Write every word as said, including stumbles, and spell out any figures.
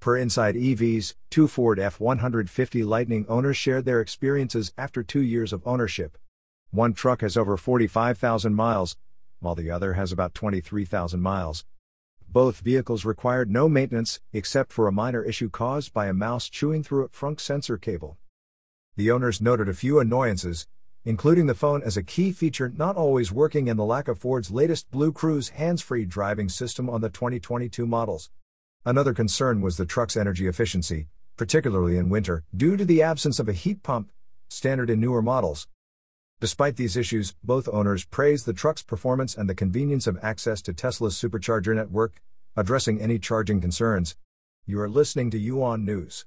Per Inside E Vs, two Ford F one fifty Lightning owners shared their experiences after two years of ownership. One truck has over forty-five thousand miles, while the other has about twenty-three thousand miles. Both vehicles required no maintenance, except for a minor issue caused by a mouse chewing through a front sensor cable. The owners noted a few annoyances, including the phone as a key feature not always working and the lack of Ford's latest Blue Cruise hands-free driving system on the twenty twenty-two models. Another concern was the truck's energy efficiency, particularly in winter, due to the absence of a heat pump, standard in newer models. Despite these issues, both owners praised the truck's performance and the convenience of access to Tesla's Supercharger network, addressing any charging concerns. You are listening to U O N News.